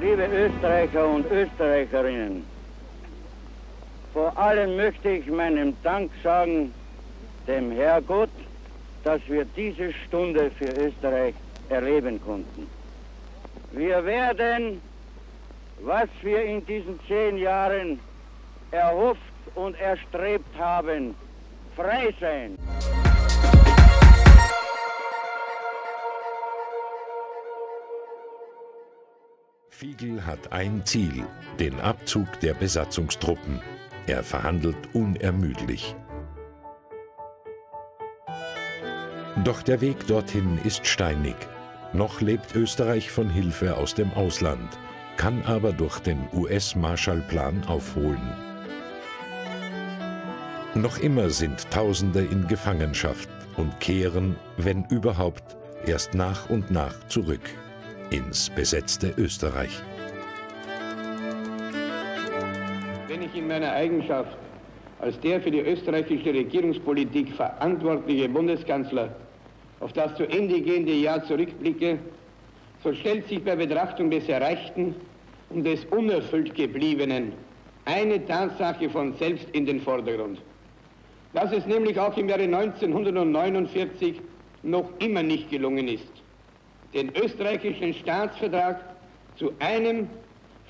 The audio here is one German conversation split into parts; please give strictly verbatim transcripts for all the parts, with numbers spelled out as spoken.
Liebe Österreicher und Österreicherinnen, vor allem möchte ich meinem Dank sagen, dem Herrgott, dass wir diese Stunde für Österreich erleben konnten. Wir werden, was wir in diesen zehn Jahren erhofft und erstrebt haben, frei sein. Figl hat ein Ziel, den Abzug der Besatzungstruppen. Er verhandelt unermüdlich. Doch der Weg dorthin ist steinig. Noch lebt Österreich von Hilfe aus dem Ausland, kann aber durch den U S-Marshallplan aufholen. Noch immer sind Tausende in Gefangenschaft und kehren, wenn überhaupt, erst nach und nach zurück ins besetzte Österreich. Wenn ich in meiner Eigenschaft als der für die österreichische Regierungspolitik verantwortliche Bundeskanzler auf das zu Ende gehende Jahr zurückblicke, so stellt sich bei Betrachtung des Erreichten und des unerfüllt gebliebenen eine Tatsache von selbst in den Vordergrund. Dass es nämlich auch im Jahre neunzehnhundertneunundvierzig noch immer nicht gelungen ist, den österreichischen Staatsvertrag zu einem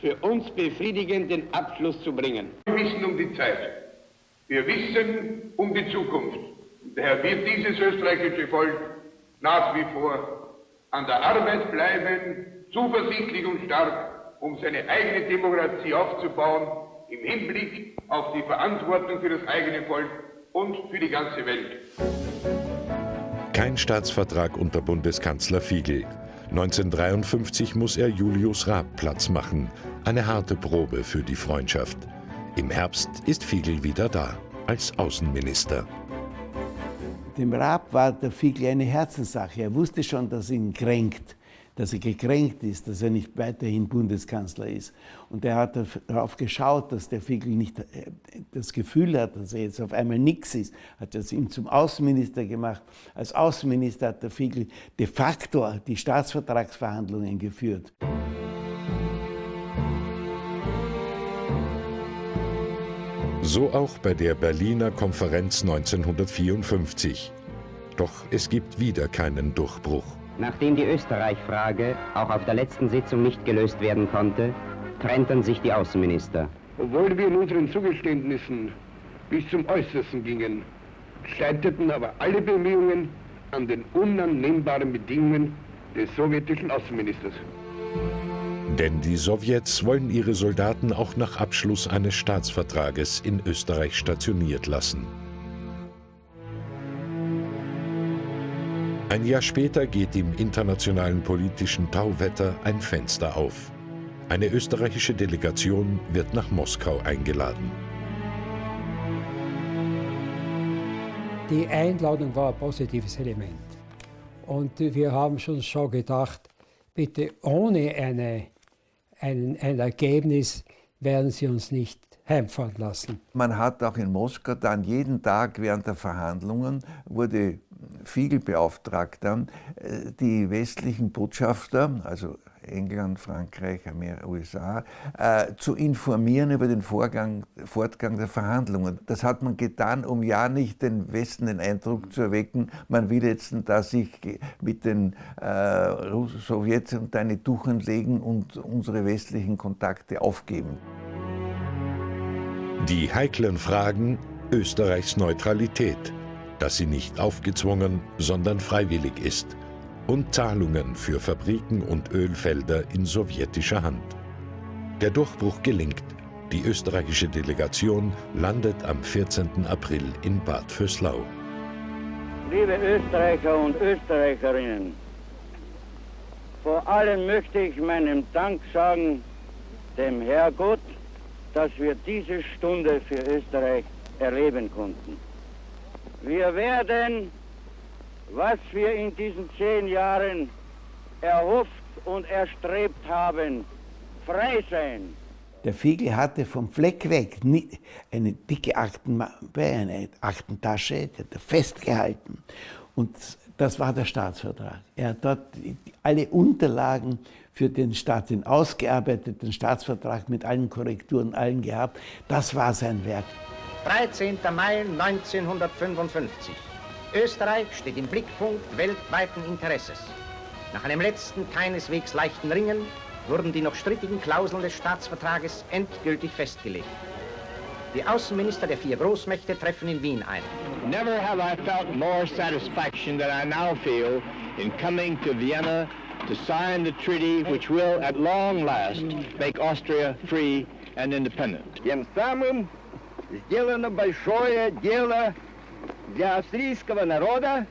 für uns befriedigenden Abschluss zu bringen. Wir wissen um die Zeit, wir wissen um die Zukunft. Daher wird dieses österreichische Volk nach wie vor an der Arbeit bleiben, zuversichtlich und stark, um seine eigene Demokratie aufzubauen, im Hinblick auf die Verantwortung für das eigene Volk und für die ganze Welt. Kein Staatsvertrag unter Bundeskanzler Figl. neunzehnhundertdreiundfünfzig muss er Julius Raab Platz machen. Eine harte Probe für die Freundschaft. Im Herbst ist Figl wieder da, als Außenminister. Dem Raab war der Figl eine Herzenssache. Er wusste schon, dass ihn kränkt, dass er gekränkt ist, dass er nicht weiterhin Bundeskanzler ist. Und er hat darauf geschaut, dass der Figl nicht das Gefühl hat, dass er jetzt auf einmal nichts ist. Hat das ihm zum Außenminister gemacht. Als Außenminister hat der Figl de facto die Staatsvertragsverhandlungen geführt. So auch bei der Berliner Konferenz neunzehnhundertvierundfünfzig. Doch es gibt wieder keinen Durchbruch. Nachdem die Österreich-Frage auch auf der letzten Sitzung nicht gelöst werden konnte, trennten sich die Außenminister. Obwohl wir in unseren Zugeständnissen bis zum Äußersten gingen, scheiterten aber alle Bemühungen an den unannehmbaren Bedingungen des sowjetischen Außenministers. Denn die Sowjets wollen ihre Soldaten auch nach Abschluss eines Staatsvertrages in Österreich stationiert lassen. Ein Jahr später geht im internationalen politischen Tauwetter ein Fenster auf. Eine österreichische Delegation wird nach Moskau eingeladen. Die Einladung war ein positives Element. Und wir haben schon schon gedacht, bitte ohne eine, ein, ein Ergebnis werden sie uns nicht heimfahren lassen. Man hat auch in Moskau dann jeden Tag während der Verhandlungen, wurde Figl beauftragt, dann die westlichen Botschafter, also England, Frankreich, U S A, äh, zu informieren über den Vorgang, Fortgang der Verhandlungen. Das hat man getan, um ja nicht den Westen den Eindruck zu erwecken, man will jetzt da sich mit den äh, Sowjets und eine Tuchen legen und unsere westlichen Kontakte aufgeben. Die heiklen Fragen Österreichs Neutralität, dass sie nicht aufgezwungen, sondern freiwillig ist, und Zahlungen für Fabriken und Ölfelder in sowjetischer Hand. Der Durchbruch gelingt. Die österreichische Delegation landet am vierzehnten April in Bad Fösslau. Liebe Österreicher und Österreicherinnen, vor allem möchte ich meinem Dank sagen, dem Herrgott, dass wir diese Stunde für Österreich erleben konnten. Wir werden, was wir in diesen zehn Jahren erhofft und erstrebt haben, frei sein. Der Figl hatte vom Fleck weg eine dicke Aktentasche, die hat er festgehalten. Und Das war der Staatsvertrag. Er hat dort alle Unterlagen für den Staat, den ausgearbeiteten Staatsvertrag mit allen Korrekturen, allen gehabt. Das war sein Werk. dreizehnter Mai neunzehnhundertfünfundfünfzig. Österreich steht im Blickpunkt weltweiten Interesses. Nach einem letzten, keineswegs leichten Ringen wurden die noch strittigen Klauseln des Staatsvertrages endgültig festgelegt. Die Außenminister der vier Großmächte treffen in Wien ein. Never have I felt more satisfaction than I now feel in coming to Vienna to sign the treaty which will at long last make Austria free and independent. Тем самым сделано большое дело для австрийского народа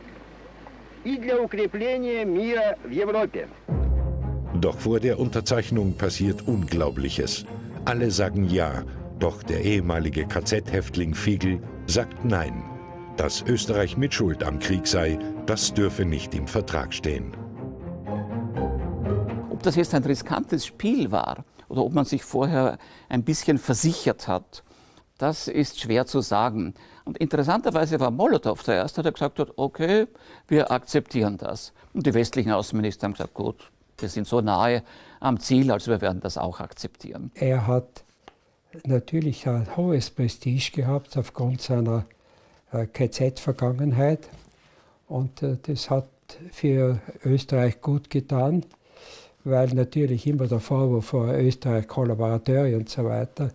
и для укрепления мира в Европе. Doch vor der Unterzeichnung passiert Unglaubliches. Alle sagen ja. Doch der ehemalige K Z-Häftling Figl sagt nein. Dass Österreich Mitschuld am Krieg sei, das dürfe nicht im Vertrag stehen. Ob das jetzt ein riskantes Spiel war oder ob man sich vorher ein bisschen versichert hat, das ist schwer zu sagen. Und interessanterweise war Molotov der Erste, der gesagt hat, okay, wir akzeptieren das. Und die westlichen Außenminister haben gesagt, gut, wir sind so nahe am Ziel, also wir werden das auch akzeptieren. Er hat natürlich ein hohes Prestige gehabt aufgrund seiner K Z-Vergangenheit, und das hat für Österreich gut getan, weil natürlich immer der Vorwurf war, Österreich Kollaborateure und so weiter,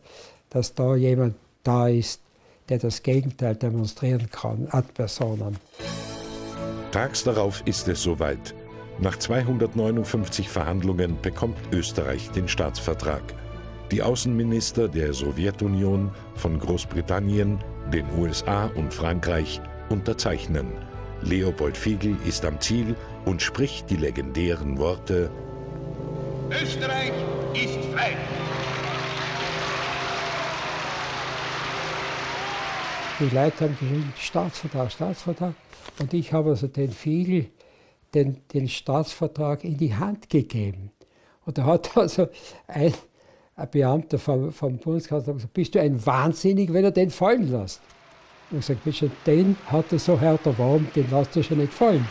dass da jemand da ist, der das Gegenteil demonstrieren kann ad personam. Tags darauf ist es soweit. Nach zweihundertneunundfünfzig Verhandlungen bekommt Österreich den Staatsvertrag. Die Außenminister der Sowjetunion, von Großbritannien, den U S A und Frankreich unterzeichnen. Leopold Figl ist am Ziel und spricht die legendären Worte: Österreich ist frei! Die Leute haben geschrieben, Staatsvertrag, Staatsvertrag. Und ich habe also den Figl den, den Staatsvertrag in die Hand gegeben. Und er hat also ein Ein Beamter vom, vom Bundeskanzler hat gesagt, bist du ein Wahnsinnig, wenn er den fallen lässt? Und ich habe gesagt, den hat er so hart erworben, den lässt er schon nicht fallen.